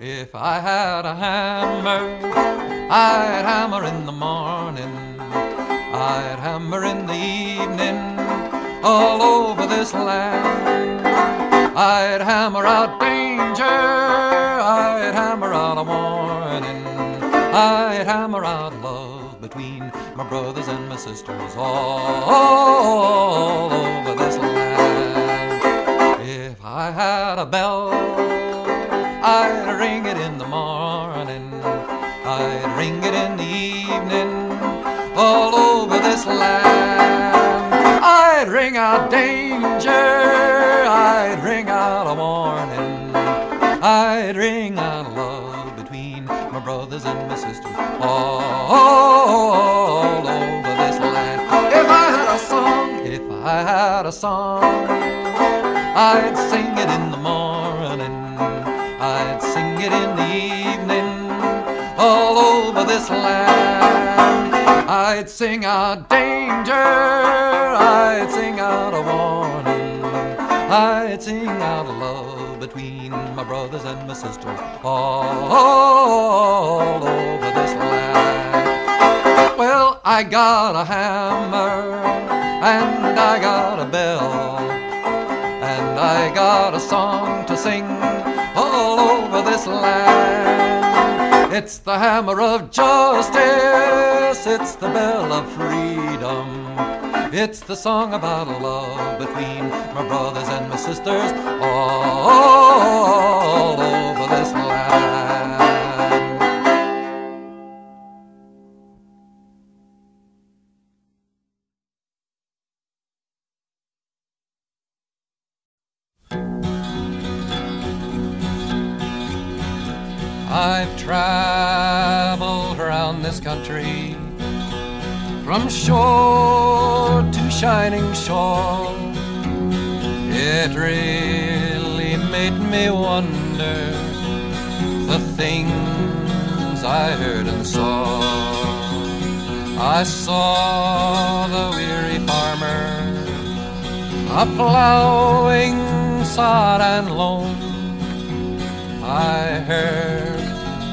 If I had a hammer, I'd hammer in the morning, I'd hammer in the evening, all over this land. I'd hammer out danger, I'd hammer out a warning, I'd hammer out love between my brothers and my sisters all over this land. If I had a bell, I'd ring it in the morning, I'd ring it in the evening, all over this land. I'd ring out danger, I'd ring out a warning, I'd ring out love between my brothers and my sisters all over this land. If I had a song, if I had a song, I'd sing it in the morning, I'd sing it in the evening, all over this land. I'd sing out danger, I'd sing out a warning, I'd sing out love between my brothers and my sisters all over this land. Well, I got a hammer, and I got a bell, and I got a song to sing all over this land. It's the hammer of justice, it's the bell of freedom, it's the song about love between my brothers and my sisters all over this land. I've traveled around this country from shore to shining shore. It really made me wonder the things I heard and saw. I saw the weary farmer a-plowing sod and loam. I heard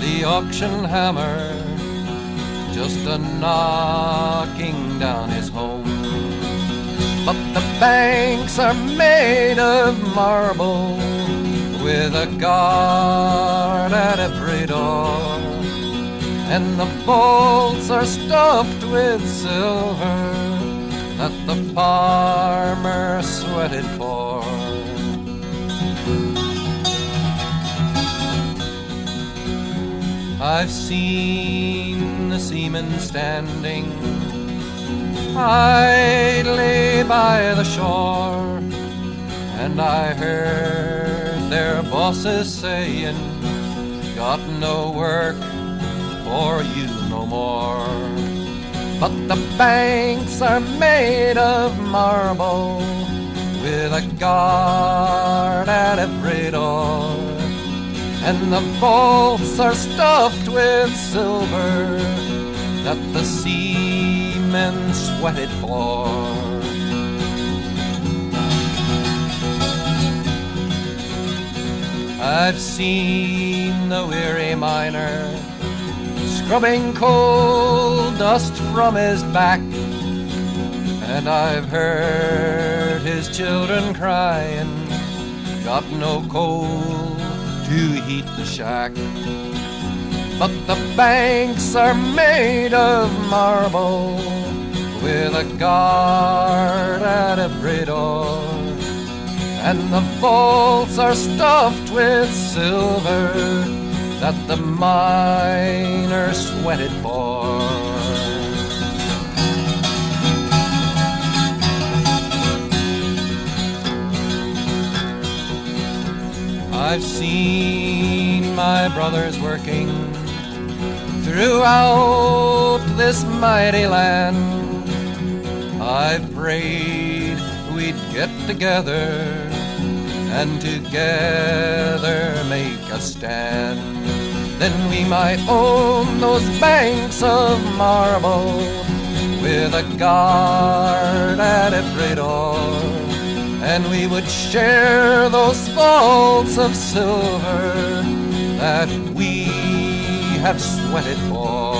the auction hammer just a-knocking down his home. But the banks are made of marble with a guard at every door, and the bolts are stuffed with silver that the farmer sweated for. I've seen the seaman standing idly by the shore, and I heard their bosses saying, got no work for you no more. But the banks are made of marble with a guard at every door, and the vaults are stuffed with silver that the seamen sweated for. I've seen the weary miner scrubbing coal dust from his back, and I've heard his children crying, got no coal to heat the shack. But the banks are made of marble with a guard at every door, and the vaults are stuffed with silver that the miner sweated for. I've seen my brothers working throughout this mighty land. I've prayed we'd get together and together make a stand. Then we might own those banks of marble with a guard at every door, and we would share those vaults of silver that we have sweated for.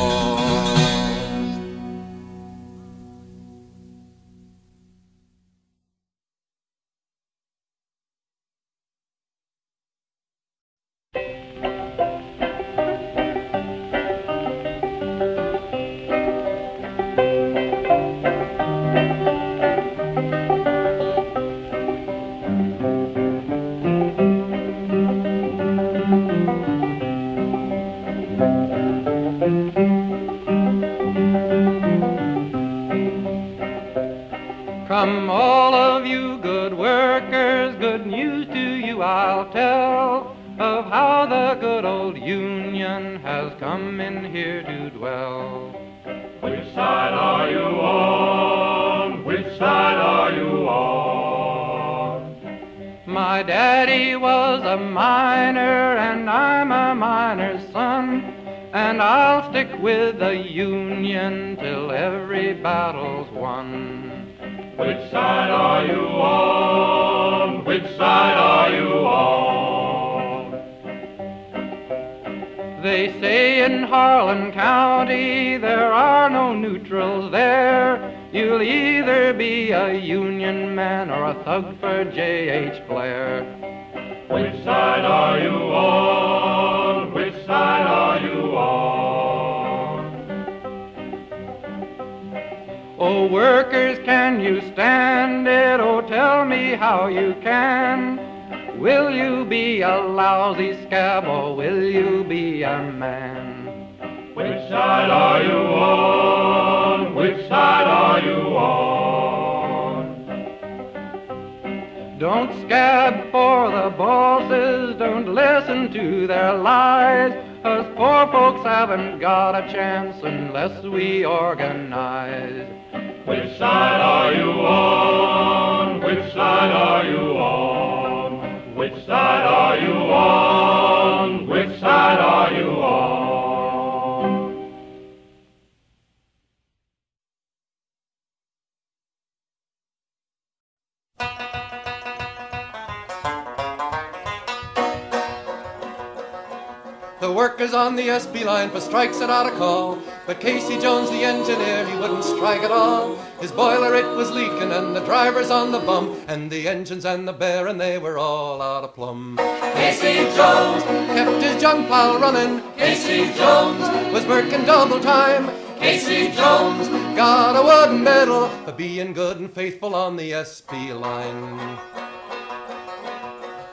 Strikes and out of call, but Casey Jones, the engineer, he wouldn't strike at all. His boiler, it was leaking, and the driver's on the bum, and the engines and the bearing, they were all out of plumb. Casey Jones kept his junk plow running. Casey Jones was working double time. Casey Jones got a wooden medal for being good and faithful on the SP line.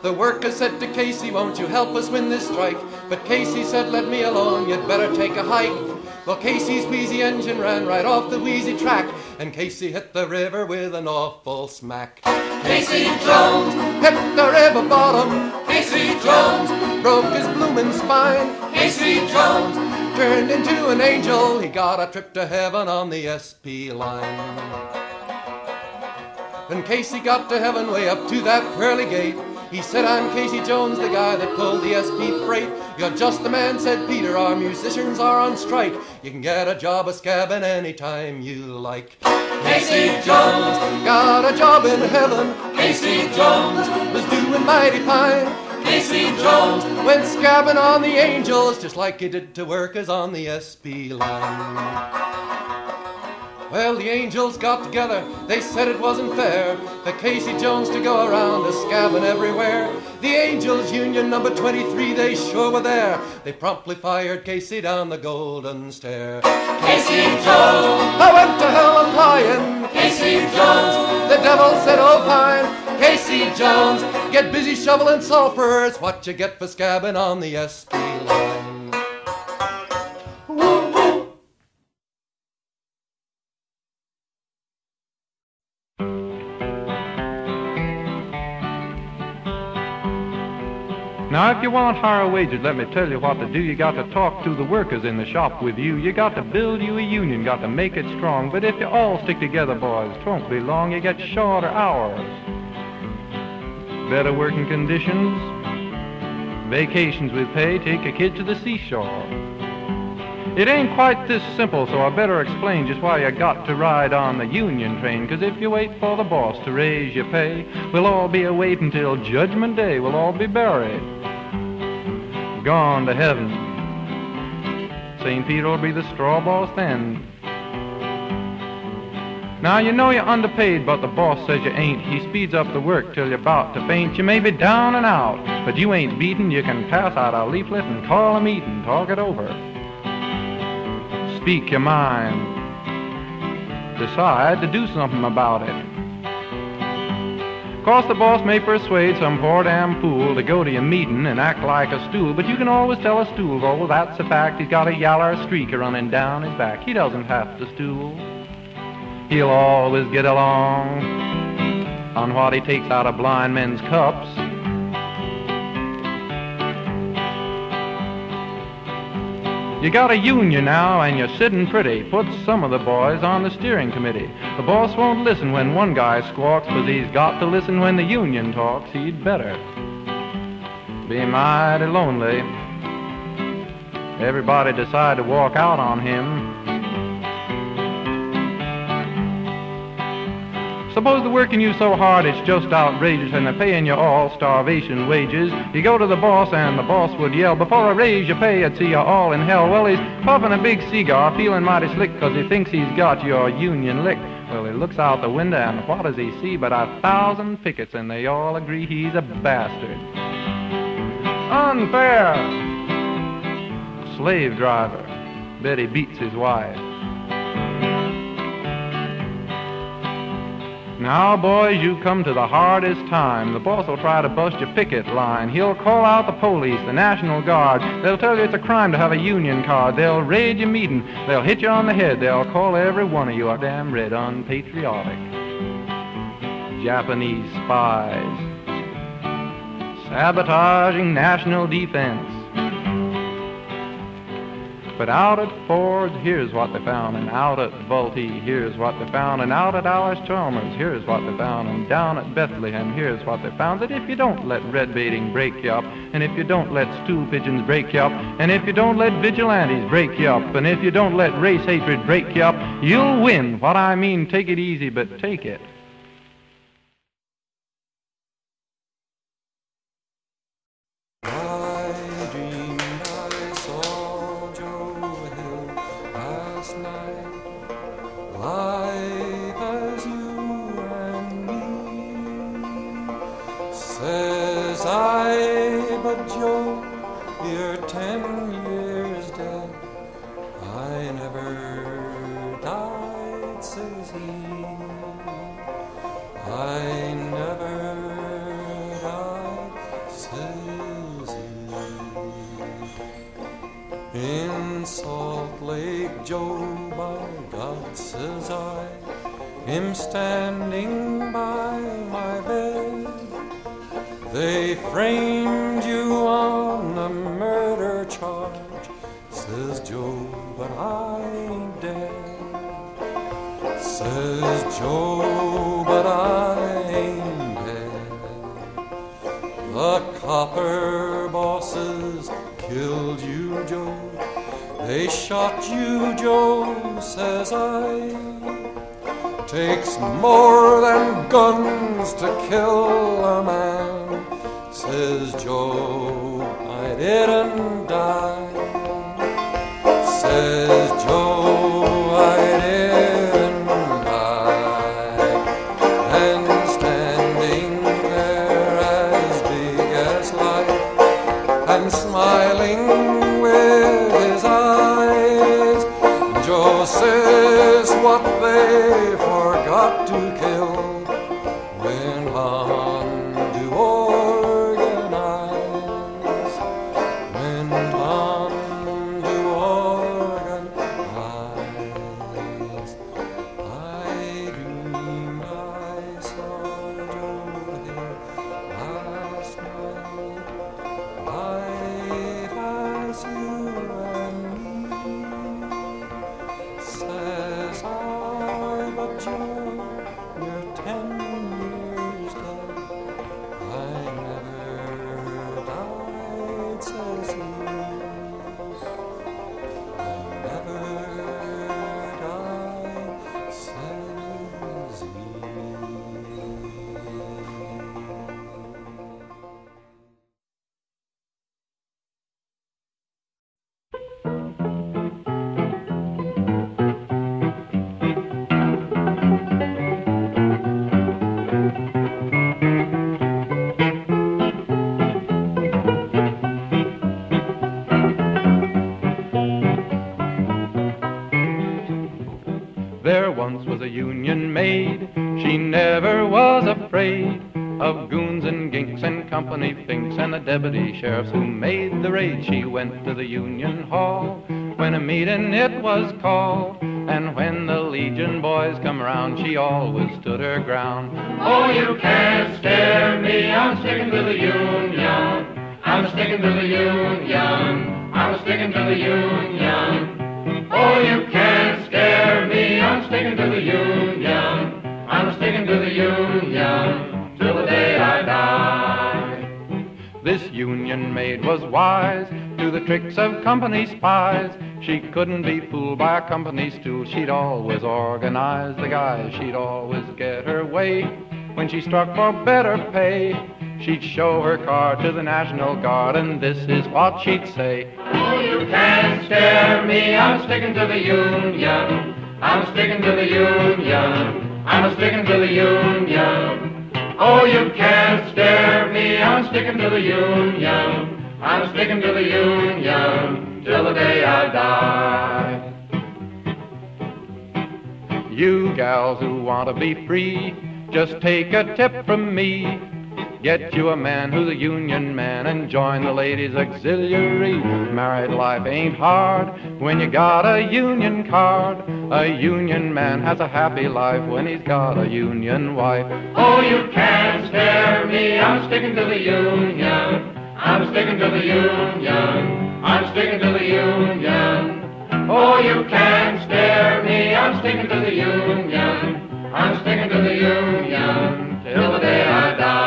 The workers said to Casey, won't you help us win this strike? But Casey said, let me alone, you'd better take a hike. Well, Casey's wheezy engine ran right off the wheezy track, and Casey hit the river with an awful smack. Casey Jones hit the river bottom. Casey Jones broke his bloomin' spine. Casey Jones turned into an angel. He got a trip to heaven on the SP line. When Casey got to heaven, way up to that pearly gate, he said, I'm Casey Jones, the guy that pulled the SP freight. You're just the man, said Peter, our musicians are on strike. You can get a job a scabbin' anytime you like. Casey Jones got a job in heaven. Casey Jones was doing mighty fine. Casey Jones went scabbin' on the angels, just like he did to workers on the SP line. Well, the angels got together, they said it wasn't fair for Casey Jones to go around a scabbing everywhere. The angels union number 23, they sure were there. They promptly fired Casey down the golden stair. Casey Jones, I went to hell a flying. Casey Jones, the devil said oh fine. Casey Jones, get busy shoveling sulfur, it's what you get for scabbing on the SP line. Now, if you want higher wages, let me tell you what to do. You got to talk to the workers in the shop with you. You got to build you a union, got to make it strong. But if you all stick together, boys, 'twon't be long. You get shorter hours, better working conditions, vacations with pay, take a kid to the seashore. It ain't quite this simple, so I better explain just why you got to ride on the union train. 'Cause if you wait for the boss to raise your pay, we'll all be a-waitin' till Judgment Day, we'll all be buried. gone to heaven. St. Peter'll be the straw ball standing. Now you know you're underpaid, but the boss says you ain't. He speeds up the work till you're about to faint. You may be down and out, but you ain't beaten. You can pass out a leaflet and call a meeting. Talk it over. Speak your mind. Decide to do something about it. Of course, the boss may persuade some poor damn fool to go to your meeting and act like a stool, but you can always tell a stool, oh, that's a fact. He's got a yaller streak running down his back. He doesn't have to stool. He'll always get along on what he takes out of blind men's cups. You got a union now and you're sitting pretty. Put some of the boys on the steering committee. The boss won't listen when one guy squawks, but he's got to listen when the union talks. He'd better be mighty lonely. Everybody decide to walk out on him. Suppose they're working you so hard it's just outrageous and they're paying you all starvation wages. You go to the boss and the boss would yell, before I raise your pay I'd see you all in hell. Well, he's puffing a big cigar, feeling mighty slick, because he thinks he's got your union licked. Well, he looks out the window and what does he see but 1,000 pickets, and they all agree he's a bastard. Unfair! Slave driver. Bet he beats his wife. Now, boys, you come to the hardest time. The boss will try to bust your picket line. He'll call out the police, the National Guard. They'll tell you it's a crime to have a union card. They'll raid your meeting. They'll hit you on the head. They'll call every one of you a damn red, unpatriotic. Japanese spies. Sabotaging national defense. But out at Ford's, here's what they found, and out at Vultee, here's what they found, and out at Alice Chalmers, here's what they found, and down at Bethlehem, here's what they found, that if you don't let red baiting break you up, and if you don't let stool pigeons break you up, and if you don't let vigilantes break you up, and if you don't let race hatred break you up, you'll win. What I mean, take it easy, but take it. Standing by my bed, they framed you on a murder charge, says Joe, but I ain't dead, says Joe, but I ain't dead. The copper bosses killed you, Joe, they shot you, Joe, says I. Takes more than guns to kill a man, says Joe, I didn't die, says Joe, I didn't die. And standing there as big as life, and smiling with his eyes, Joe says what they to kill went on to organize, went on to organize. I dreamed I saw Joe Hill last night, life as once was a union maid. She never was afraid of goons and ginks and company finks and the deputy sheriffs who made the raid. She went to the union hall when a meeting it was called, and when the legion boys come round, she always stood her ground. Oh, you can't scare me, I'm sticking to the union. I'm sticking to the union. I'm sticking to the union. Oh, you can't scare me, I'm sticking to the union. I'm sticking to the union. Till the day I die. This union maid was wise to the tricks of company spies. She couldn't be fooled by a company stool. She'd always organize the guys. She'd always get her way. When she struck for better pay, she'd show her card to the National Guard, and this is what she'd say. Oh, you can't scare me, I'm sticking to the union. I'm sticking to the union. I'm sticking to the union. Oh, you can't scare me, I'm sticking to the union. I'm sticking to the union till the day I die. You gals who want to be free, just take a tip from me. Get you a man who's a union man and join the ladies' auxiliary. Married life ain't hard when you got a union card. A union man has a happy life when he's got a union wife. Oh, you can't scare me, I'm sticking to the union. I'm sticking to the union. I'm sticking to the union. Oh, you can't scare me, I'm sticking to the union. I'm sticking to the union till the day I die.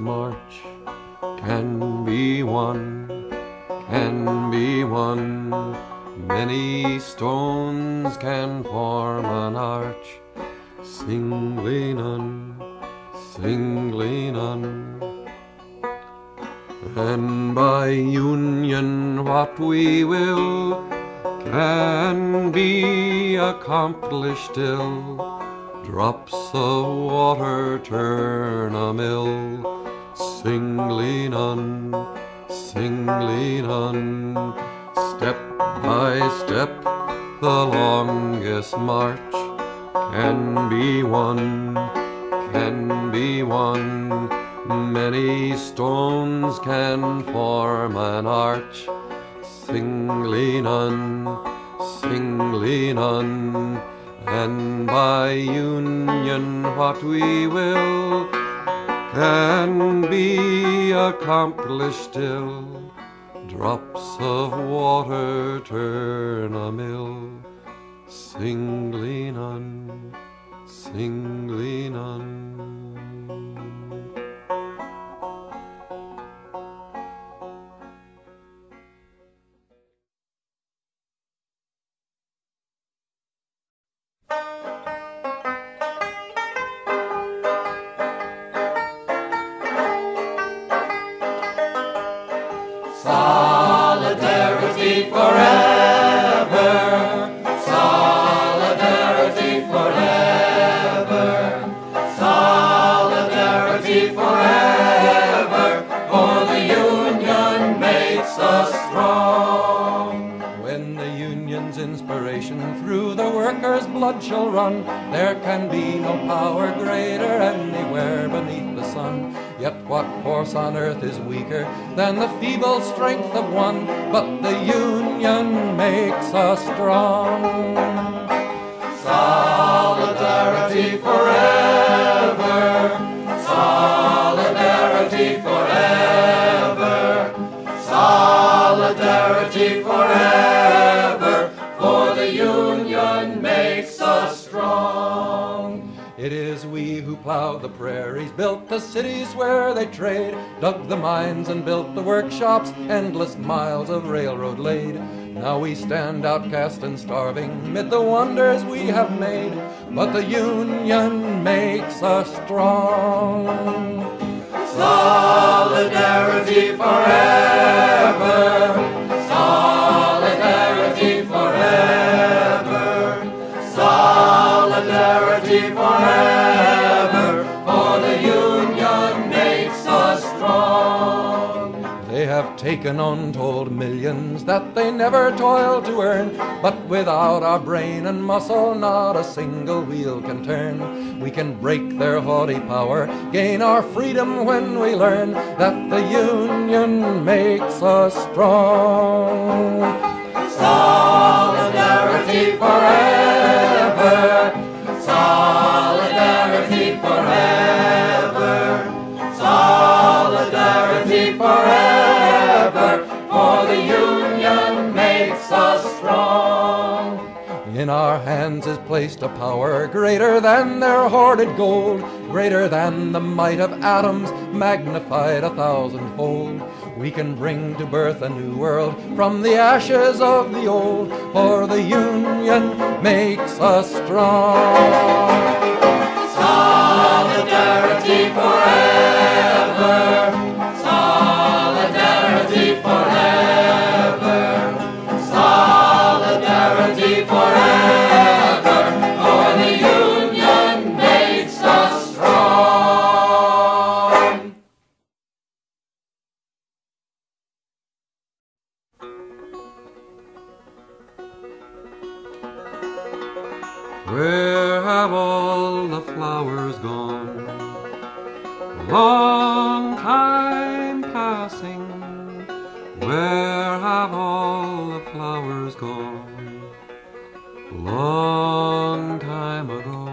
March can be won, can be won. Many stones can form an arch. Singly none, singly none. And by union what we will can be accomplished till drops of water turn a mill. Singly none, singly none. Step by step the longest march can be won, can be won. Many stones can form an arch. Singly none, singly none. And by union what we will can be accomplished till drops of water turn a mill. Singly none, singly none. Solidarity forever, solidarity forever, solidarity forever, for the union makes us strong. When the union's inspiration through the workers' blood shall run, there can be no power greater anywhere beneath the sun. Yet what force on earth is weaker than the feeble strength of one? But the union makes us strong. Solidarity forever, solidarity forever, solidarity forever, for the union makes us strong. It is we who plow the prairies, built the cities where they trade, dug the mines and built the workshops, endless miles of railroad laid. Now we stand outcast and starving, mid the wonders we have made, but the union makes us strong. Solidarity forever, solidarity forever. have taken untold millions that they never toiled to earn. But without our brain and muscle, not a single wheel can turn. We can break their haughty power, gain our freedom when we learn that the union makes us strong. Solidarity forever. Solidarity forever. Solidarity forever, for the union makes us strong. In our hands is placed a power greater than their hoarded gold, greater than the might of atoms, magnified 1,000-fold. We can bring to birth a new world from the ashes of the old, for the union makes us strong. Solidarity forever. Solidarity forever. Solidarity forever, for the union makes us strong. Where have all the flowers gone? Long time passing, where have all the flowers gone? Long time ago,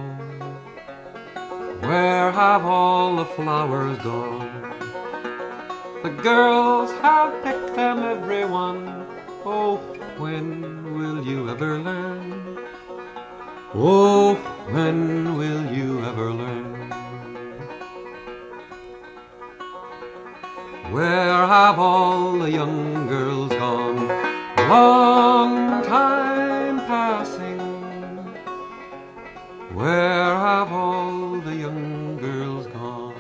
where have all the flowers gone? The girls have picked them, everyone. Oh, when will you ever learn? Oh, when will you ever learn? Where have all the young girls gone? Long time passing, where have all the young girls gone?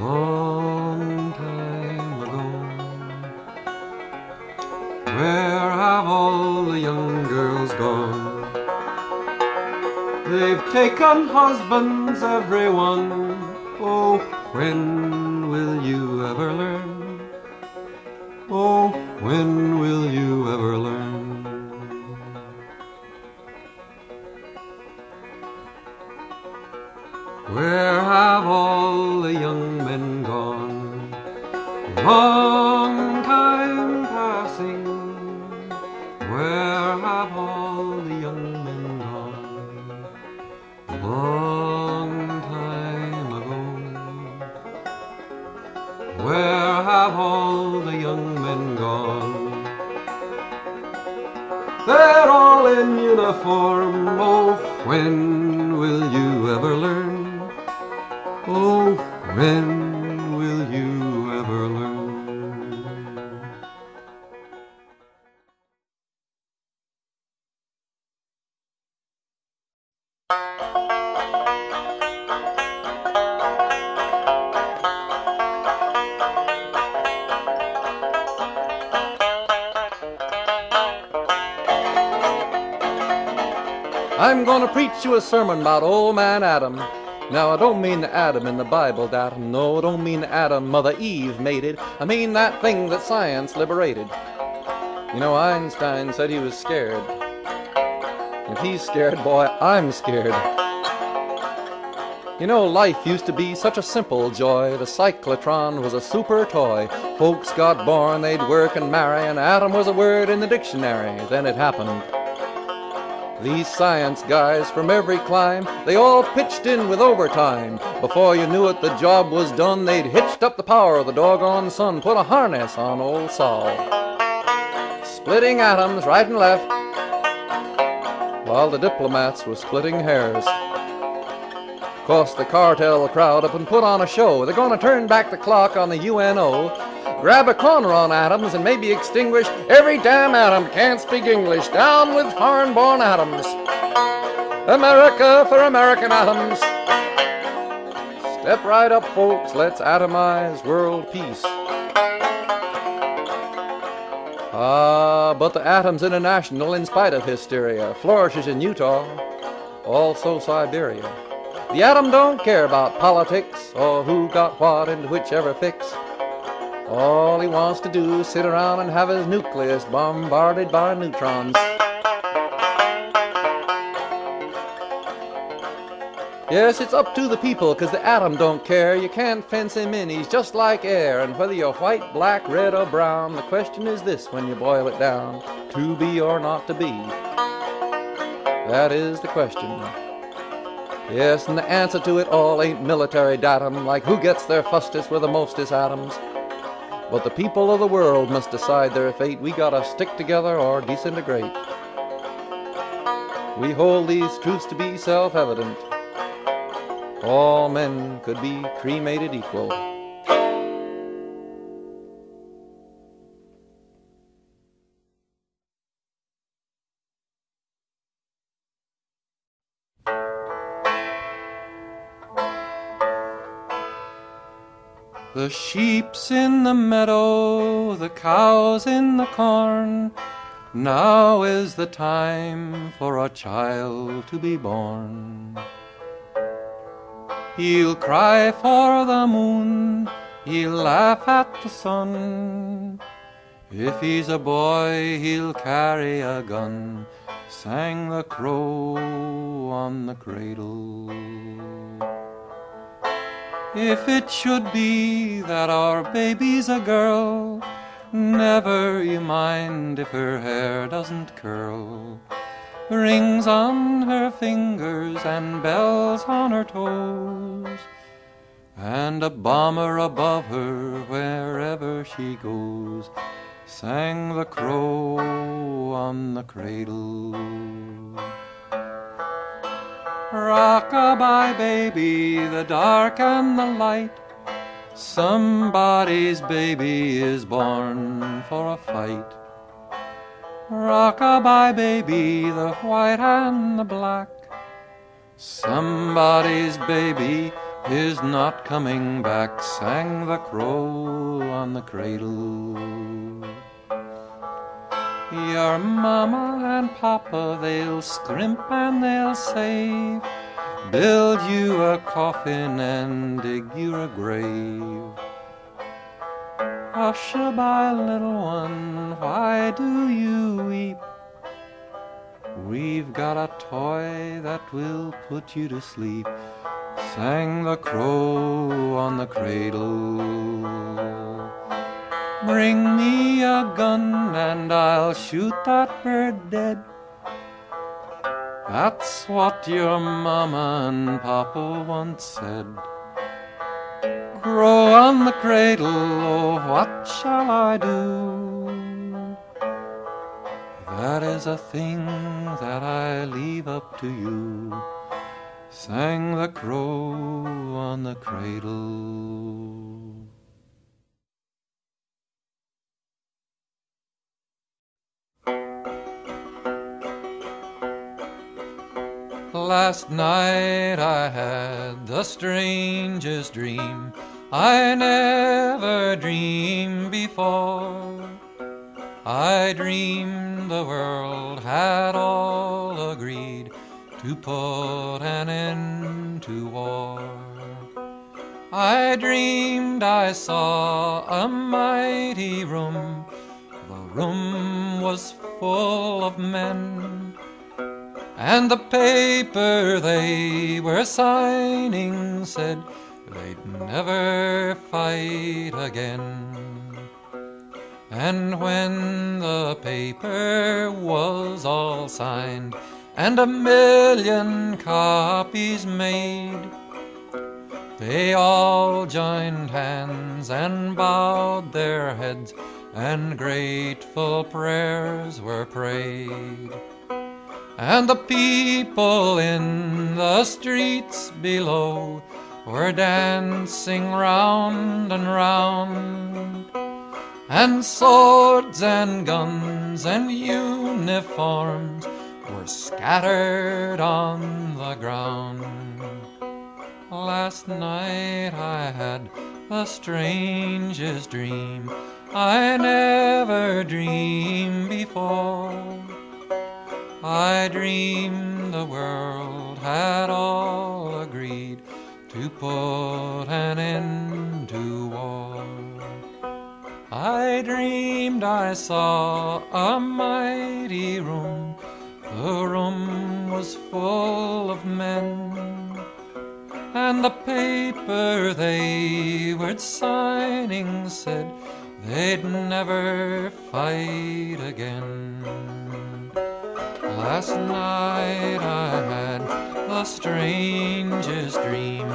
Long time ago, where have all the young girls gone? They've taken husbands, everyone. Oh, when will you ever learn? Oh, when will you ever learn? Where have all the young men gone? Long time passing, where have all the young men gone? Where have all the young men gone? They're all in uniform. Oh, when will you ever learn? Oh, when will you ever learn? I'm gonna preach you a sermon about old man Adam. Now I don't mean the Adam in the Bible, that, no, I don't mean the Adam Mother Eve made it. I mean that thing that science liberated. You know, Einstein said he was scared. If he's scared, boy, I'm scared. You know, life used to be such a simple joy. The cyclotron was a super toy. Folks got born, they'd work and marry, and Adam was a word in the dictionary. Then it happened. These science guys from every clime, they all pitched in with overtime. Before you knew it, the job was done. They'd hitched up the power of the doggone sun, put a harness on old Sol, splitting atoms right and left, while the diplomats were splitting hairs. Cost the cartel crowd up and put on a show. They're gonna turn back the clock on the UNO, grab a corner on atoms and maybe extinguish every damn atom. Can't speak English. Down with foreign-born atoms. America for American atoms. Step right up, folks. Let's atomize world peace. Ah, but the Atoms International, in spite of hysteria, flourishes in Utah, also Siberia. The atom don't care about politics or who got what into whichever fix. All he wants to do is sit around and have his nucleus bombarded by neutrons. Yes, it's up to the people, 'cause the atom don't care. You can't fence him in, he's just like air. And whether you're white, black, red, or brown, the question is this when you boil it down: to be or not to be. That is the question. Yes, and the answer to it all ain't military datum, like who gets there fustest with the mostest atoms. But the people of the world must decide their fate. We gotta stick together or disintegrate. We hold these truths to be self-evident. All men could be cremated equal. The sheep's in the meadow, the cow's in the corn. Now is the time for a child to be born. He'll cry for the moon, he'll laugh at the sun. If he's a boy, he'll carry a gun, sang the crow on the cradle. If it should be that our baby's a girl, never you mind if her hair doesn't curl. Rings on her fingers and bells on her toes, and a bomber above her wherever she goes, sang the crow on the cradle. Rock-a-bye, baby, the dark and the light. Somebody's baby is born for a fight. Rock-a-bye, baby, the white and the black. Somebody's baby is not coming back, sang the crow on the cradle. Your mama and papa, they'll scrimp and they'll save, build you a coffin and dig you a grave. Hush-a-bye, little one, why do you weep? We've got a toy that will put you to sleep, sang the crow on the cradle. Bring me a gun and I'll shoot that bird dead. That's what your mama and papa once said. Crow on the cradle, oh, what shall I do? That is a thing that I leave up to you, sang the crow on the cradle. Last night I had the strangest dream I never dreamed before. I dreamed the world had all agreed to put an end to war. I dreamed I saw a mighty room. The room was full of men, and the paper they were signing said they'd never fight again. And when the paper was all signed and 1 million copies made, they all joined hands and bowed their heads, and grateful prayers were prayed. And the people in the streets below were dancing round and round, and swords and guns and uniforms were scattered on the ground. Last night I had the strangest dream I never dreamed before. I dreamed the world had all agreed to put an end to war. I dreamed I saw a mighty room. The room was full of men, and the paper they were signing said they'd never fight again. Last night I had the strangest dream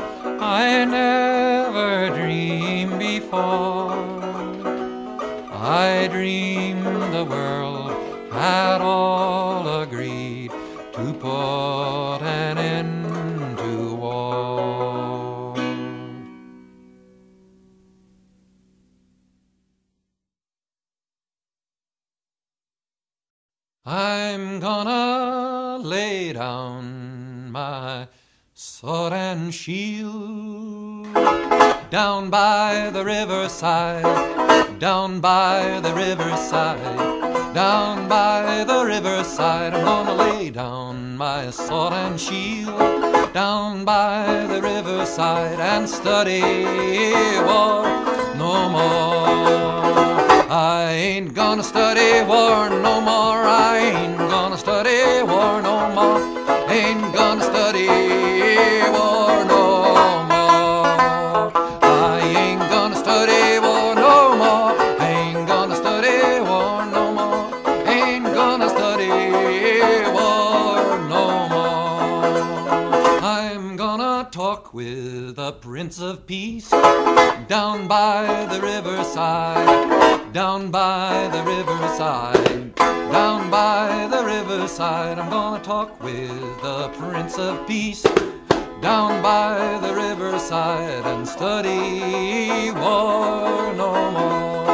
I never dreamed before. I dreamed the world had all agreed to put an end to war. I'm gonna lay down my sword and shield down by the riverside, down by the riverside, down by the riverside. I'm gonna lay down my sword and shield down by the riverside and study war no more. I ain't gonna study war no more. I ain't gonna study war no more. Ain't gonna study war no more. I ain't gonna study war no more. Ain't gonna study war no more. Ain't gonna study war no more. I'm gonna talk with the Prince of Peace down by the riverside, down by the riverside, down by the riverside. I'm gonna talk with the Prince of Peace down by the riverside and study war no more.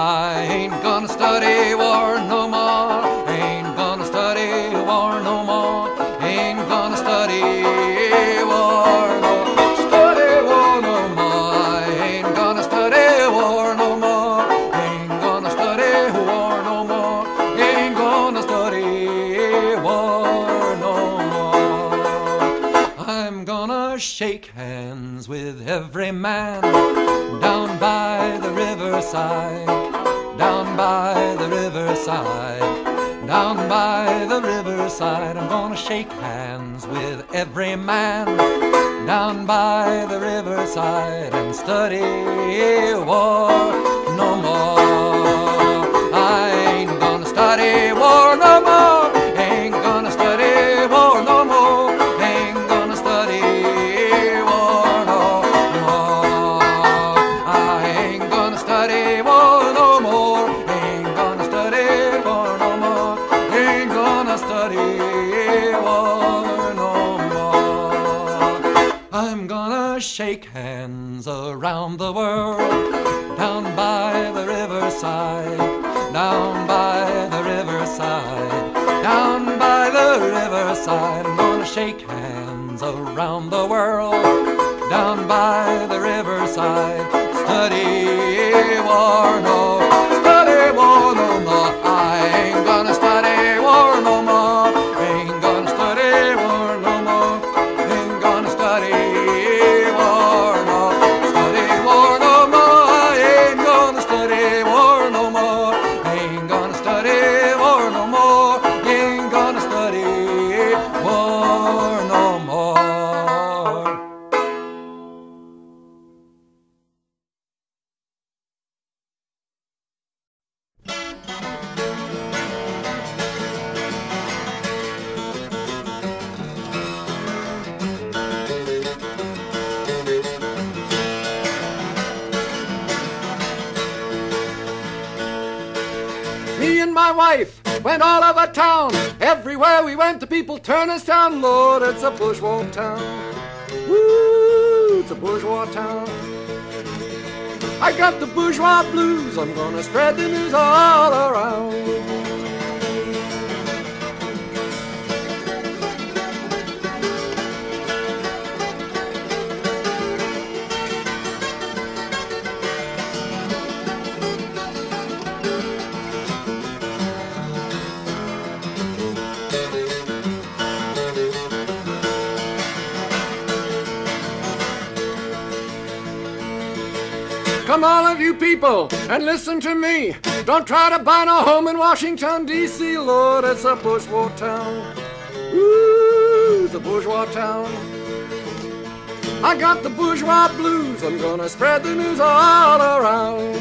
I ain't gonna study war no more. Ain't gonna study war no more. Ain't gonna study war no more. Study war no more. I ain't gonna study war no more. Ain't gonna study war no more. Ain't gonna study war no more. I'm gonna shake hands with every man down by the riverside, down by the riverside, down by the riverside. I'm gonna shake hands with every man down by the riverside and study war no more. I ain't gonna study war no more. Ain't gonna study war no more. Ain't gonna study war no more. I ain't gonna study war no more. Ain't gonna study war no more. Ain't gonna study war no more. I'm gonna shake hands around the world down by the riverside, down by the riverside, down by the riverside. I'm gonna shake hands around the world down by the riverside. Study war no, study war no more. I ain't gonna study war no more. Ain't gonna study war no more. Ain't gonna study war no, study war no more. I ain't gonna study war no more. Ain't gonna study war no more. Ain't gonna study war no more. Me and my wife went all over town. Everywhere we went, the people turned us down. Lord, it's a bushwalk town. Woo, it's a bourgeois town. I got the bourgeois blues. I'm gonna spread the news all around. Come all of you people and listen to me. Don't try to buy no home in Washington, D.C. Lord, it's a bourgeois town. Ooh, it's a bourgeois town. I got the bourgeois blues. I'm gonna spread the news all around.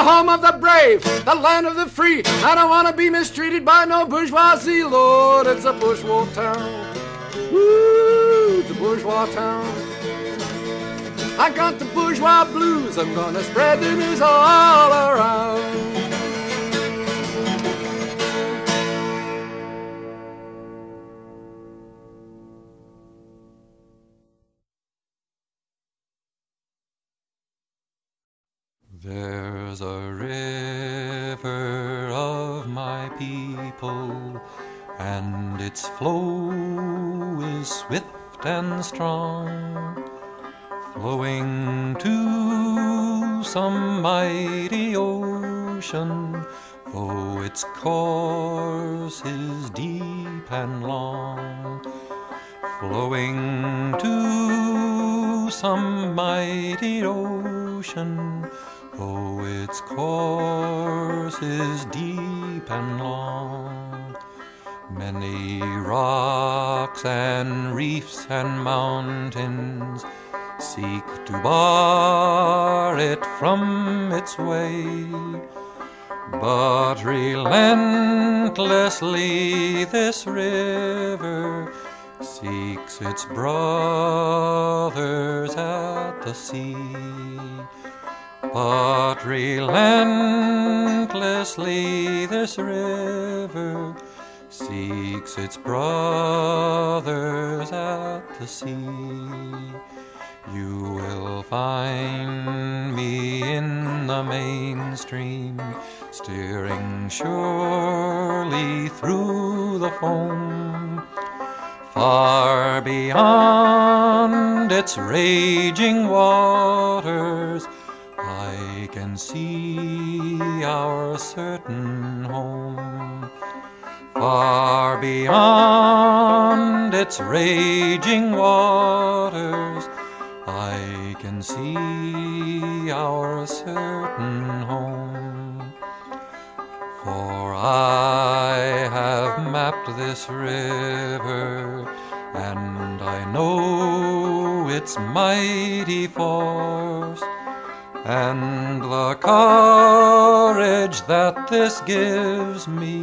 Home of the brave, the land of the free. I don't want to be mistreated by no bourgeoisie, Lord. It's a bourgeois town. Woo, it's a bourgeois town. I got the bourgeois blues. I'm gonna spread the news all around. There's a river of my people, and its flow is swift and strong, flowing to some mighty ocean, though its course is deep and long, flowing to some mighty ocean. Oh, its course is deep and long. Many rocks and reefs and mountains seek to bar it from its way, but relentlessly this river seeks its brothers at the sea. But relentlessly this river seeks its brothers at the sea. You will find me in the mainstream, steering surely through the foam, far beyond its raging waters. I can see our certain home, far beyond its raging waters. I can see our certain home, for I have mapped this river, and I know its mighty force, and the courage that this gives me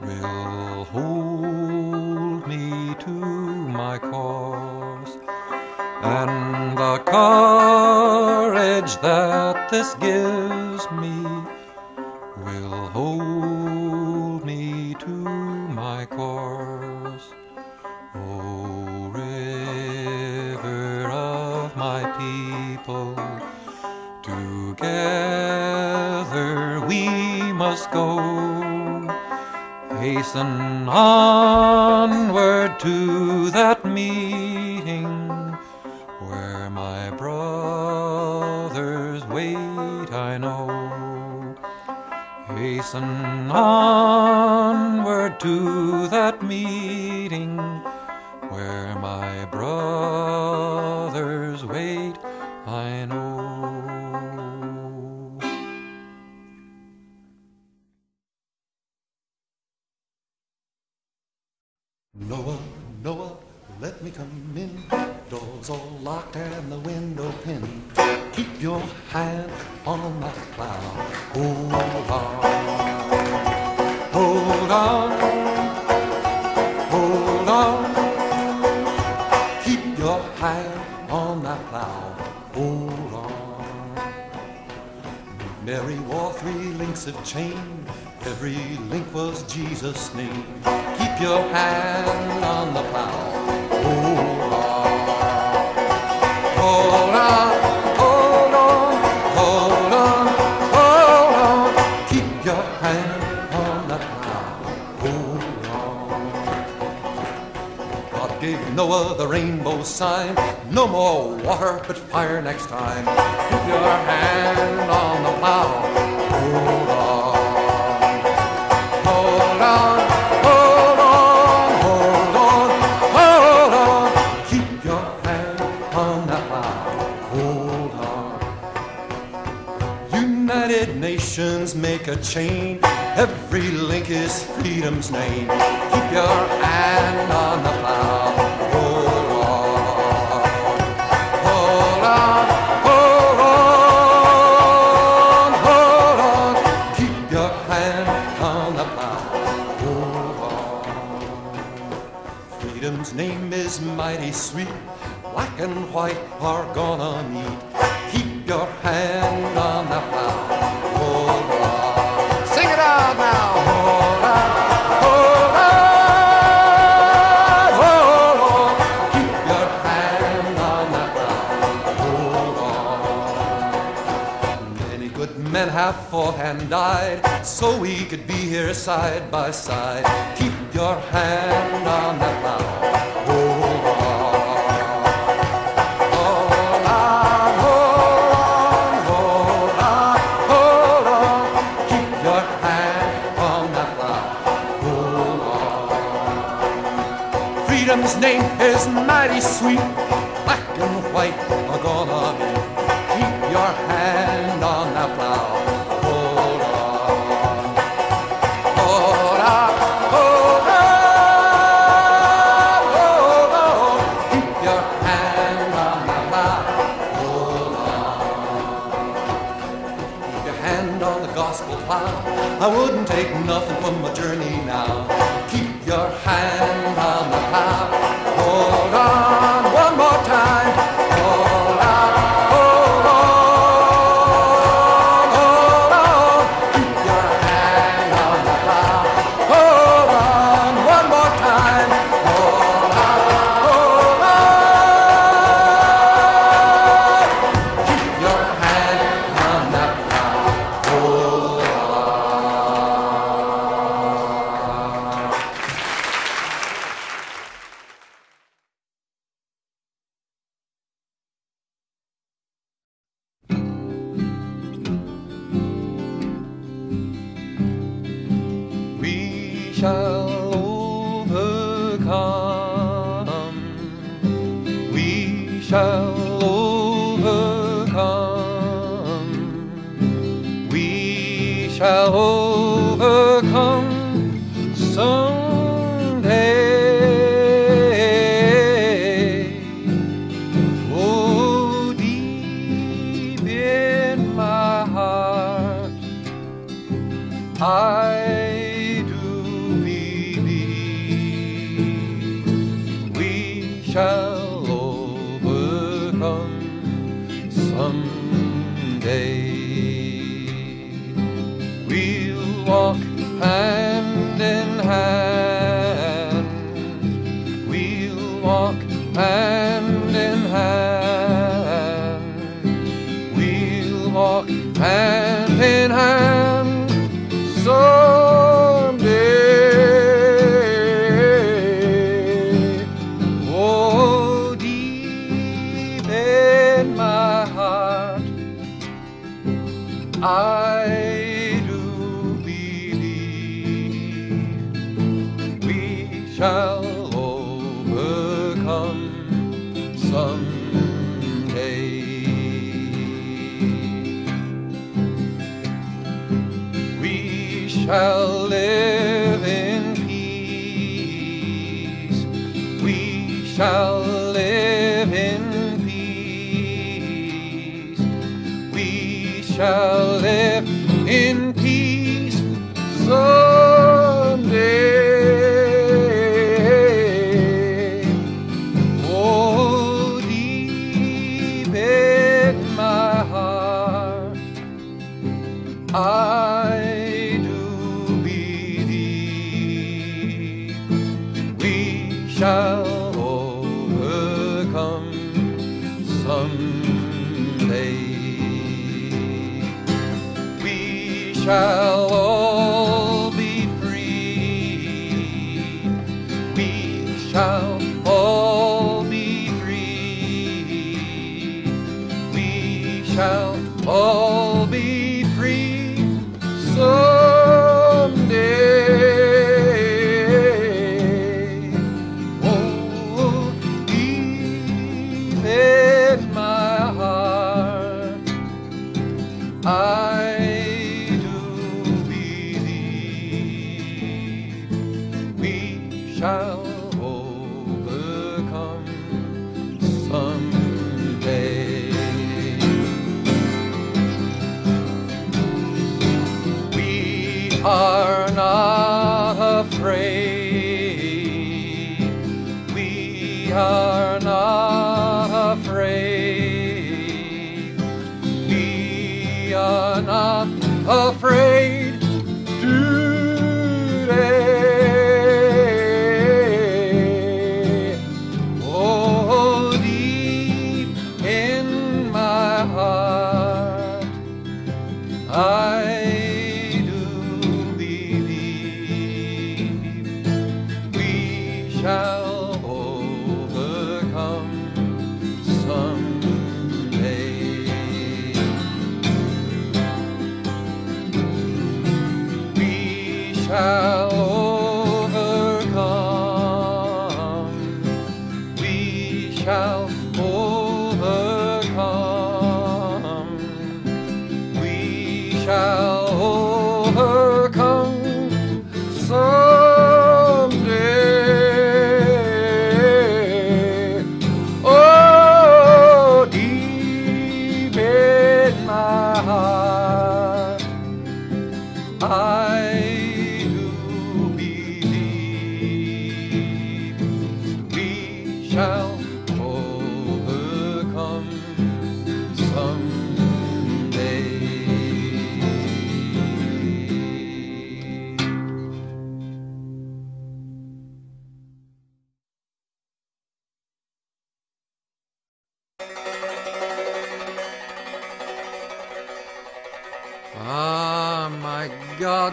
will hold me to my course. And the courage that this gives me will hold me to my course. O river of my people, together we must go, hasten onward to that meeting where my brothers wait, I know. Hasten onward to that meeting where my brothers wait, I know. Noah, Noah, let me come in. Doors all locked and the window pinned. Keep your hand on my plow. Hold on, hold on, hold on. Keep your hand on my plow. Hold on. Mary wore 3 links of chain. Every link was Jesus' name. Keep your hand on the plow. Hold on, hold on, hold on, hold on, hold on. Keep your hand on the plow. gave Noah the rainbow sign. No more water, but fire next time. Keep your hand on the plow. Hold on, hold on, hold on, hold on, hold on. Keep your hand on the plow. Hold on. United Nations make a change. Every link is freedom's name. Keep your hand on the plow. Hold on, hold on, hold on, hold on. Keep your hand on the plow. Hold on. Freedom's name is mighty sweet. Black and white are gonna meet. Keep your hand on the plow. Have fought and died so we could be here side by side. Keep your hand on the plow. Hold on, hold on, hold on, hold on. Keep your hand on the plow. Hold on. Freedom's name is mighty sweet. Black and white are gonna be. Keep your hand on the plow. I wouldn't take nothing from my journey now. Keep your hand on the plow. Hold on one more time. Hold on, hold on, hold on. Keep your hand on the plow. Hold on one more time. Hold on, hold on. Keep your hand on the plow. Hold on. We shall all be free. We shall all shall overcome someday. We are not afraid. We are not afraid. We are not afraid.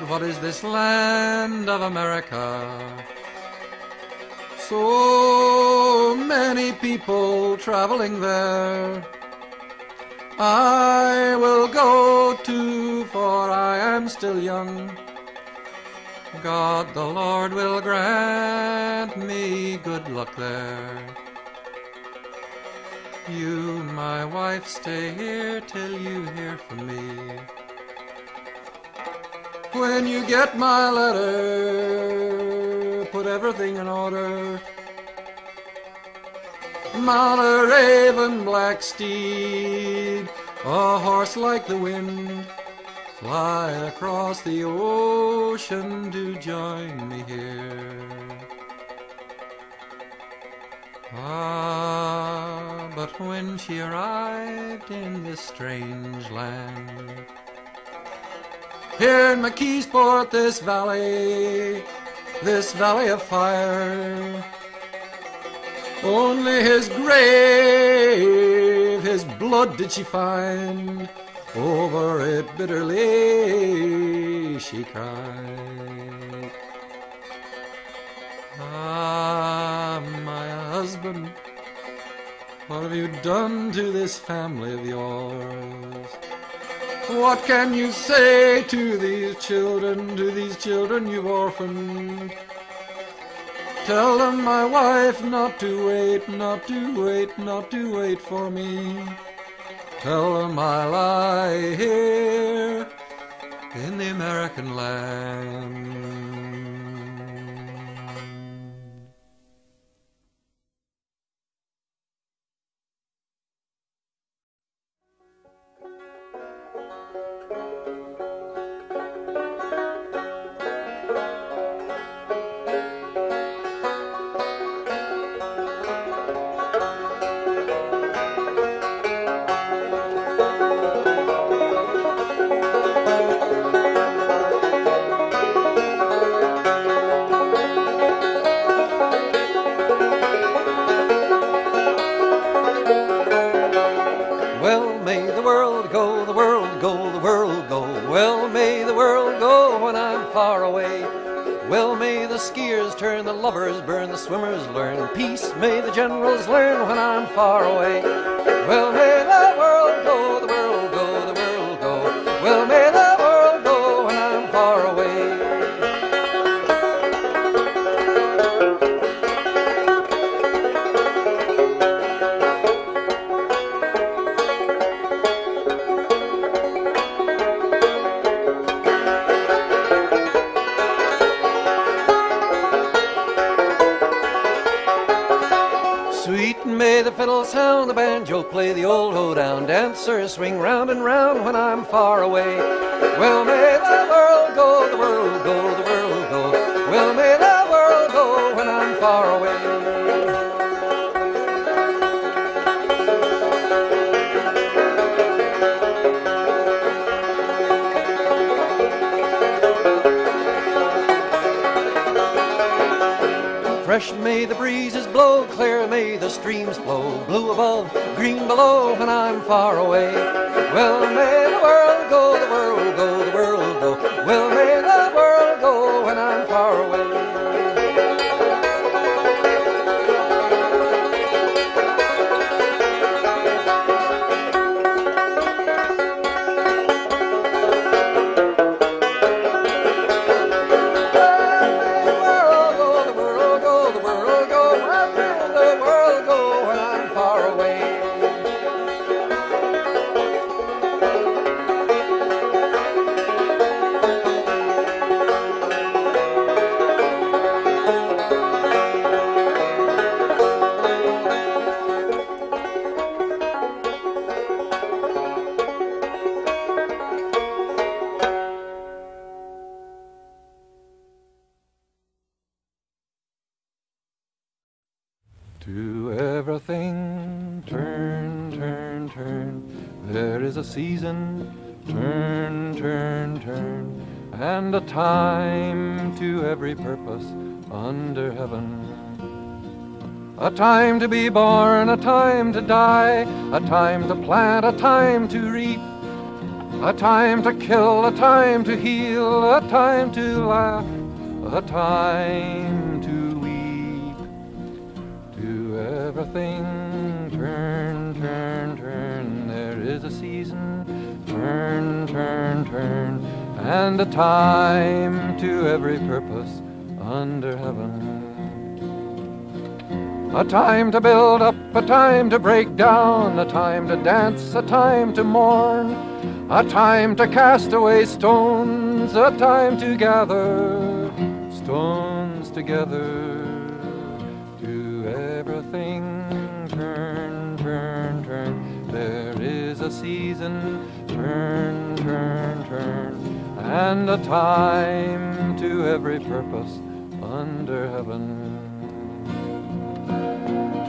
What is this land of America? So many people traveling there. I will go too, for I am still young. God the Lord will grant me good luck there. You, my wife, stay here till you hear from me. When you get my letter, put everything in order. Mount a raven black steed, a horse like the wind. Fly across the ocean to join me here. Ah, but when she arrived in this strange land, here in McKeesport, this valley of fire, only his grave, his blood did she find. Over it bitterly she cried. Ah, my husband, what have you done to this family of yours? What can you say to these children you've orphaned? Tell them, my wife, not to wait, not to wait, not to wait for me. Tell them I lie here in the American land. Swimmers learn peace, may the generals learn when I'm far away. Well, may the world go, the world go, the world go. Well, may the world go when I'm far away. and may the fiddle sound, the banjo play the old hoedown, dancers swing round and round when I'm far away. Well, may the world go, the world go, the world go. Well, may the world go when I'm far away. Fresh may the breezes blow, clear may the streams flow, blue above, green below, when I'm far away. Well, may the world go, the world go, the world go. Well, may the world go when I'm far away. A time to be born, a time to die, a time to plant, a time to reap, a time to kill, a time to heal, a time to laugh, a time to weep. To everything, turn, turn, turn, there is a season, turn, turn, turn, and a time to every purpose under heaven. A time to build up, a time to break down, a time to dance, a time to mourn, a time to cast away stones, a time to gather stones together. To everything, turn, turn, turn, there is a season, turn, turn, turn, and a time to every purpose under heaven.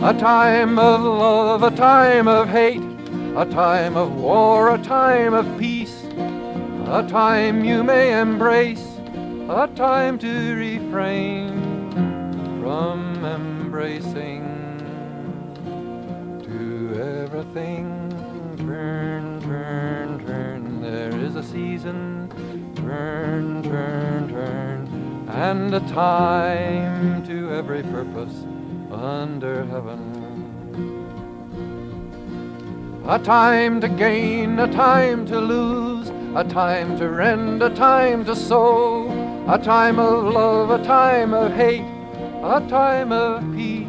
A time of love, a time of hate, a time of war, a time of peace, a time you may embrace, a time to refrain from embracing. To everything, turn, turn, turn, there is a season, turn, turn, turn, and a time to every purpose under heaven. A time to gain, a time to lose, a time to rend, a time to sow, a time of love, a time of hate, a time of peace.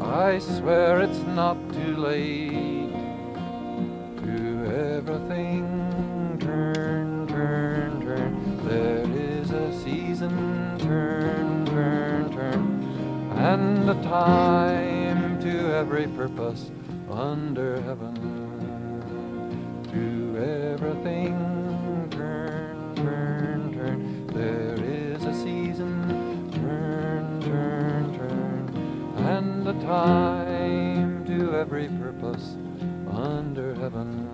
I swear it's not too late. To everything, turn, turn, turn, there is a season, turn, turn, turn, and a time to every purpose under heaven. To everything, turn, turn, turn, there is a season, turn, turn, turn, and a time to every purpose under heaven.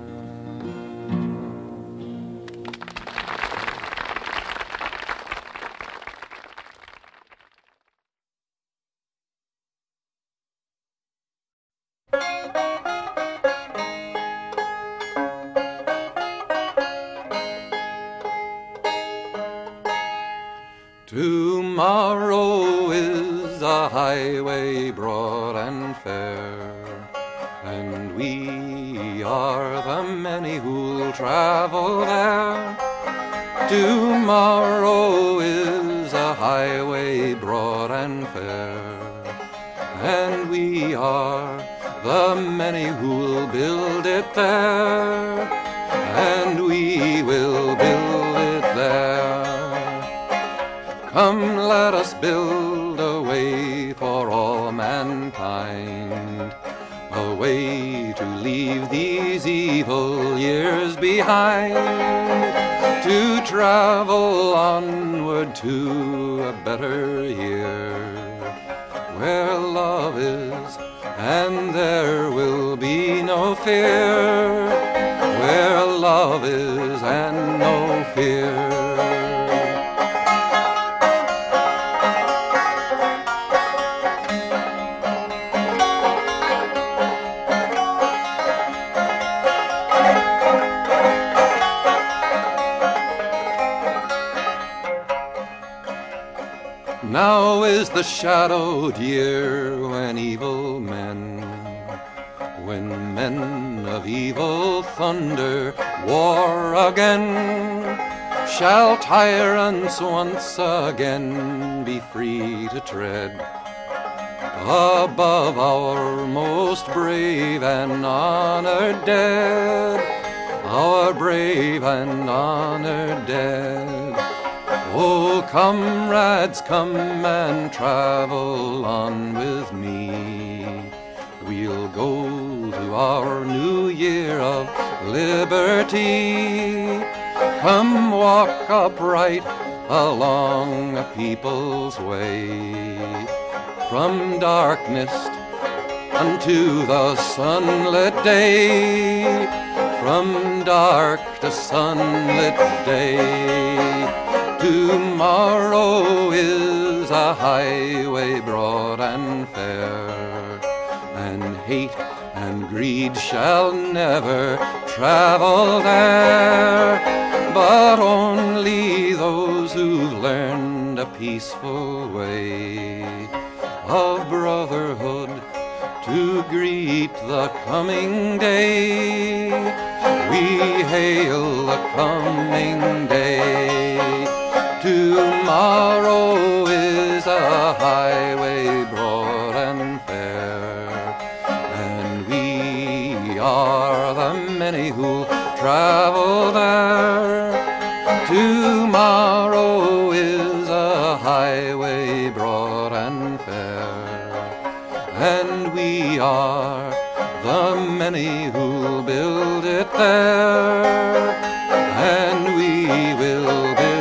Tomorrow is a highway broad and fair, and we are the many who'll travel there. Tomorrow is a highway broad and fair, and we are the many who'll build it there, and we will build it there. Come, let us build a way for all mankind, a way to leave these evil years behind, to travel onward to a better year, where love is and there will be no fear, where love is and no fear. Now is the shadowed year when evil men, when men of evil thunder war again. Shall tyrants once again be free to tread above our most brave and honored dead, our brave and honored dead? Oh, comrades, come and travel on with me. We'll go to our new year of liberty. Come walk upright along a people's way, from darkness unto the sunlit day, from dark to sunlit day. Tomorrow is a highway broad and fair, and hate and greed shall never travel there. But only those who've learned a peaceful way of brotherhood to greet the coming day. We hail the coming day. Tomorrow is a highway broad and fair, and we are the many who'll travel there. Tomorrow is a highway broad and fair, and we are the many who'll build it there, and we will build.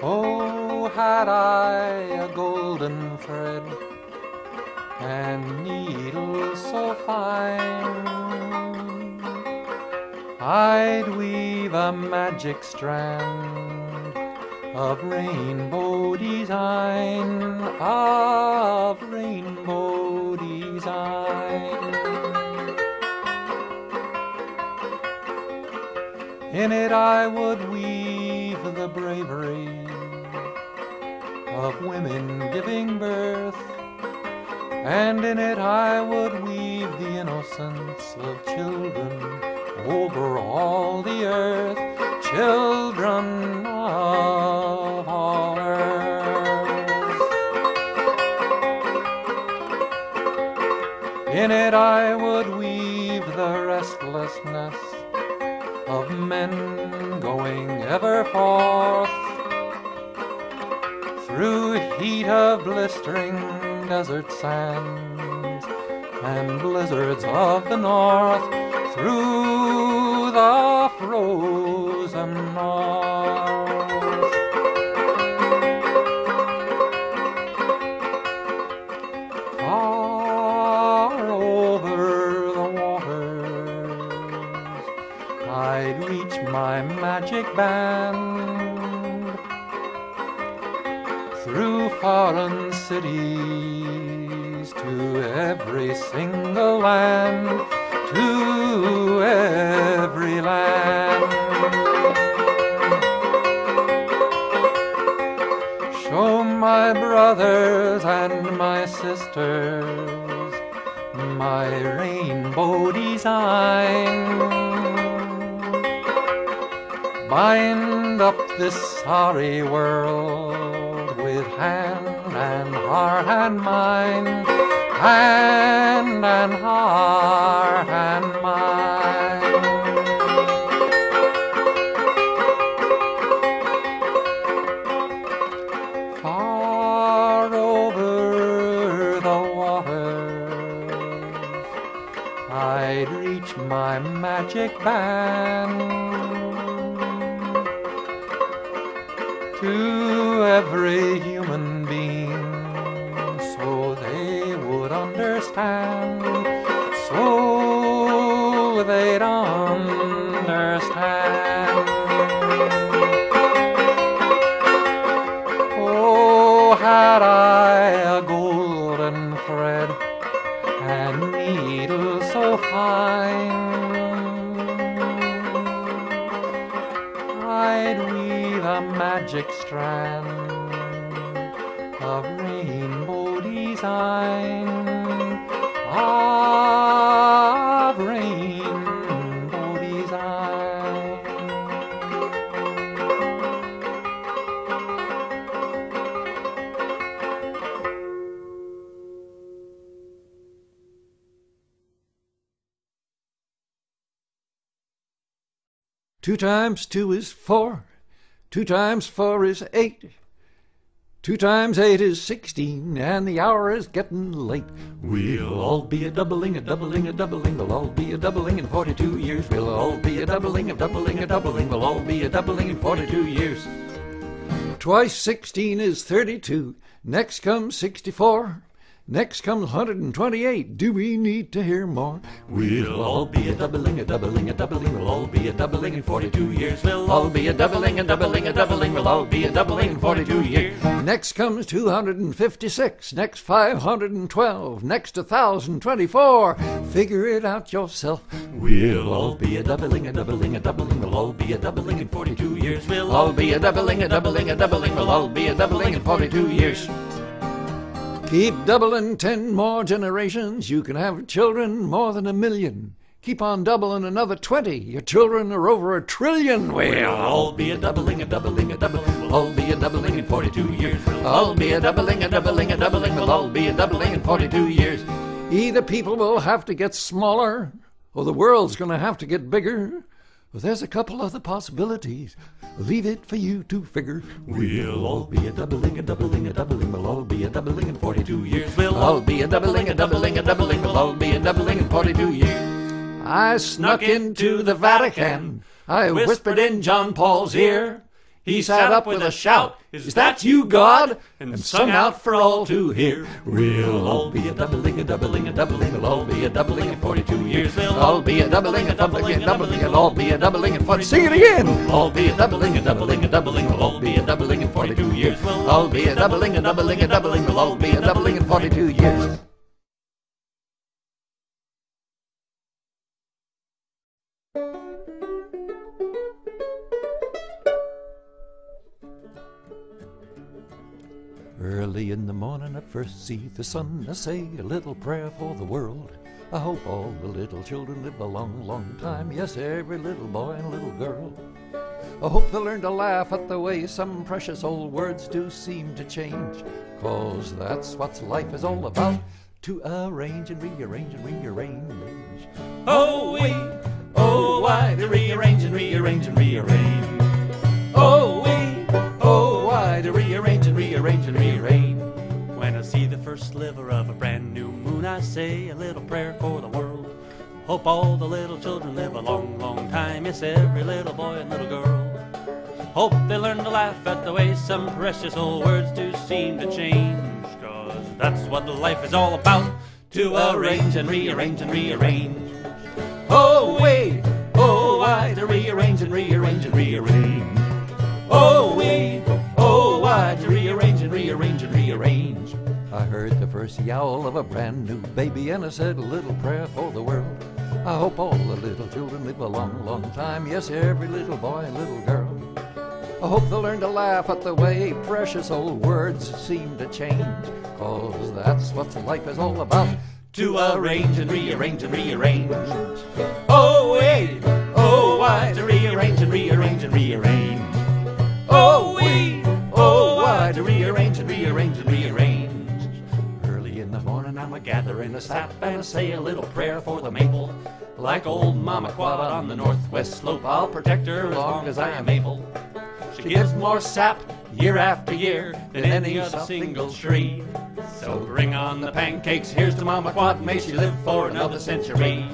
Oh, had I a golden thread and needle so fine, I'd weave a magic strand of rainbow design, of rainbow design. In it I would weave the bravery of women giving birth, and in it I would weave the innocence of children over all the earth, children of all earth. In it I would weave the restlessness of men going ever forth through heat of blistering desert sands and blizzards of the north, through the frozen north. Far over the waters I'd reach my magic band, through foreign cities, to every single land, to every land. Show my brothers and my sisters my rainbow design. Bind up this sorry world with hand and heart and mind, hand and heart and mind. my magic band to every human being, so they would understand, so they'd understand. Oh, had I a golden thread and needle so fine, I'd weave a magic strand of rainbow design, of rainbow design. Two times two is four, 2 times 4 is 8. 2 times 8 is 16, and the hour is getting late. We'll all be a-doubling, a-doubling, a-doubling. We'll all be a-doubling in 42 years. We'll all be a-doubling, a-doubling, a-doubling. We'll all be a-doubling in 42 years. Twice 16 is 32. Next comes 64. Next comes 128. Do we need to hear more? We'll all be a doubling, a doubling, a doubling. We'll all be a doubling in 42 years. We'll all be a doubling, a doubling, a doubling. We'll all be a doubling in 42 years. Next comes 256. Next 512. Next 1024. Figure it out yourself. We'll all be a doubling, a doubling, a doubling. We'll all be a doubling in 42 years. We'll all be a doubling, a doubling, a doubling. We'll all be a doubling in 42 years. Keep doubling 10 more generations. You can have children more than 1 million. Keep on doubling another 20. Your children are over 1 trillion. We'll all be a doubling, a doubling, a doubling. We'll all be a doubling in 42 years. We'll all be a doubling, a doubling, a doubling. We'll all be a doubling in 42 years. Either people will have to get smaller, or the world's going to have to get bigger. Well, there's a couple other possibilities. Leave it for you to figure. We'll all be a doubling, a doubling, a doubling. We'll all be a doubling in 42 years. We'll all be a doubling, a doubling, a doubling. We'll all be a doubling in 42 years. I snuck into the Vatican. I whispered in John Paul's ear. He sat up with a shout, "Is that you, God?" and sung out for all to hear. We'll all be a doubling, a doubling, a doubling. We'll all be a doubling in 42 years. We'll all be a doubling, a doubling, a doubling. We'll all be a doubling in 42 years. Sing it again! We'll all be a doubling, a doubling, a doubling. We'll all be a doubling in 42 years. We'll all be a doubling, a doubling, a doubling. We'll all be a doubling in 42 years. Early in the morning I first see the sun. I say a little prayer for the world. I hope all the little children live a long, long time. Yes, every little boy and little girl. I hope they learn to laugh at the way some precious old words do seem to change. 'Cause that's what life is all about. To arrange and rearrange and rearrange. Oh, we, oh, why, to rearrange and rearrange and rearrange. Oh, we, oh, why, to rearrange and rearrange and rearrange. When I see the first sliver of a brand new moon, I say a little prayer for the world. Hope all the little children live a long, long time. Yes, every little boy and little girl. Hope they learn to laugh at the way some precious old words do seem to change. 'Cause that's what life is all about. To arrange and rearrange and rearrange. Oh, wait, oh, why, to rearrange and rearrange and rearrange. Oh, we, oh, why, to rearrange and rearrange and rearrange. I heard the first yowl of a brand new baby, and I said a little prayer for the world. I hope all the little children live a long, long time. Yes, every little boy and little girl. I hope they'll learn to laugh at the way precious old words seem to change. 'Cause that's what life is all about. To arrange and rearrange and rearrange. Oh, we, oh, why, to rearrange and rearrange and rearrange. Oh, we, oh, why, to rearrange and rearrange and rearrange. Early in the morning I'm a-gathering a sap, and I say a little prayer for the maple. Like old Mama Quad on the northwest slope, I'll protect her as long as I am able. She gives more sap year after year than any other single tree. So bring on the pancakes, here's to Mama Quad, may she live for another century.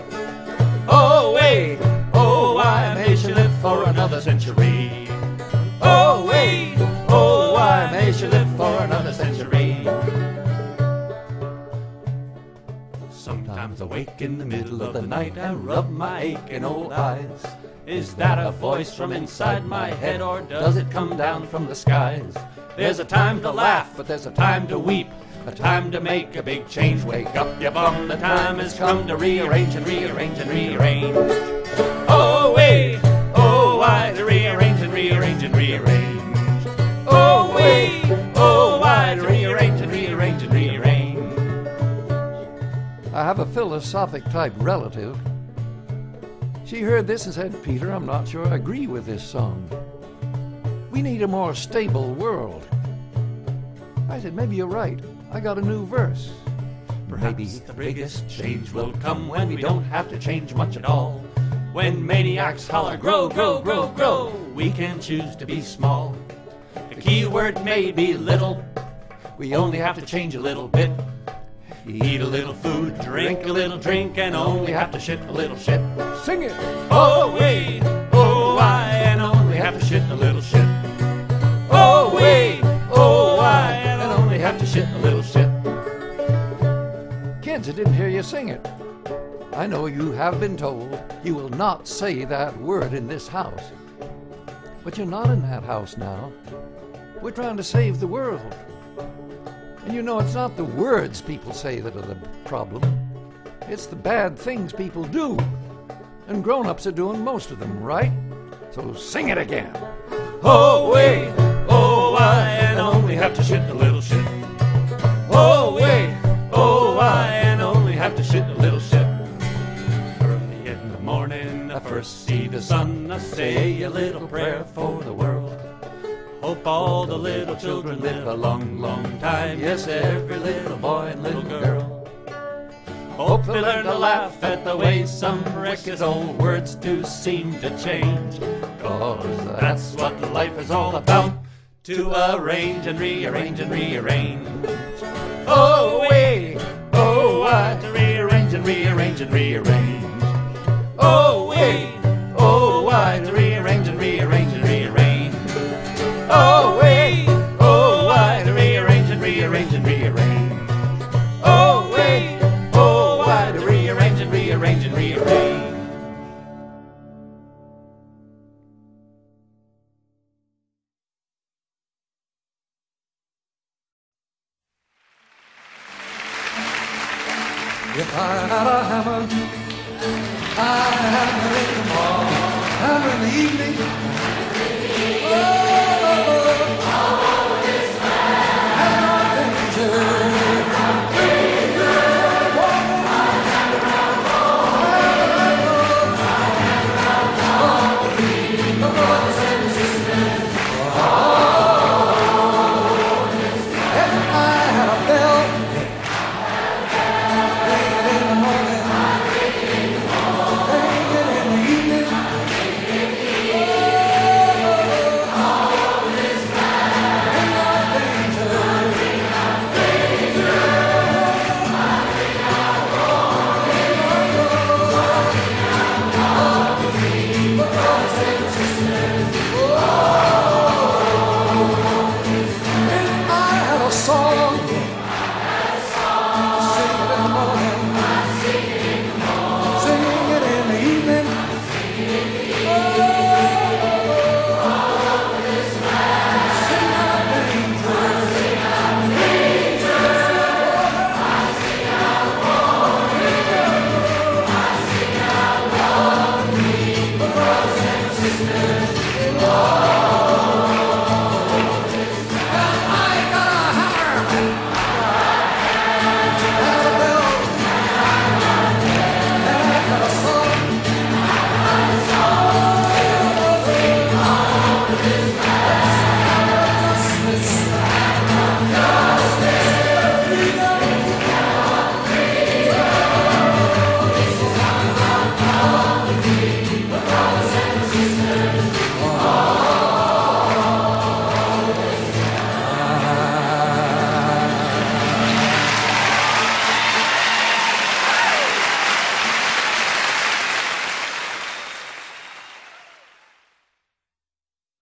Oh, wait, oh, I'm patient for another century. Oh, wait, oh, I'm patient for another century. Sometimes awake in the middle of the night, I rub my aching old eyes. Is that a voice from inside my head, or does it come down from the skies? There's a time to laugh, but there's a time to weep, a time to make a big change. Wake up, you bum, the time has come to rearrange and rearrange and rearrange. Oh, wait, oh, why to rearrange and rearrange and rearrange. Oh, wait, oh, why to rearrange and rearrange and rearrange. I have a philosophic type relative. She heard this and said, Peter, I'm not sure I agree with this song. We need a more stable world. I said, maybe you're right. I got a new verse. Maybe the biggest change will come when we don't have to change much at all. When maniacs holler, grow, grow, grow, grow, we can choose to be small. The key word may be little. We only have to change a little bit. You eat a little food, drink a little drink, and only have to shit a little shit. Sing it! Oh, wait, oh, I, and only have to shit a little shit. Oh, wait, oh, I, and only have to shit a little shit. Kids, I didn't hear you sing it. I know you have been told you will not say that word in this house. But you're not in that house now. We're trying to save the world. And you know, it's not the words people say that are the problem. It's the bad things people do. And grown-ups are doing most of them, right? So sing it again. Oh, wait, oh, I, and only have to shit a little shit. Oh, wait, oh, I, and only have to shit a little shit. Early in the morning, I first see the sun. I say a little prayer for the world. Hope all the little children live a long, long time. Yes, every little boy and little girl. Hope they learn to laugh at the way some reckless old words do seem to change. 'Cause that's what life is all about, to arrange and rearrange and rearrange. Oh, wait, oh, why, to rearrange and rearrange and rearrange. Oh, wait, oh, why, to rearrange and rearrange and rearrange. Oh, wait, oh, why, to rearrange and rearrange and rearrange. Oh, wait, oh, why, to rearrange and rearrange and rearrange. If I had a hammer, I had a hammer in the morning, hammer in the evening.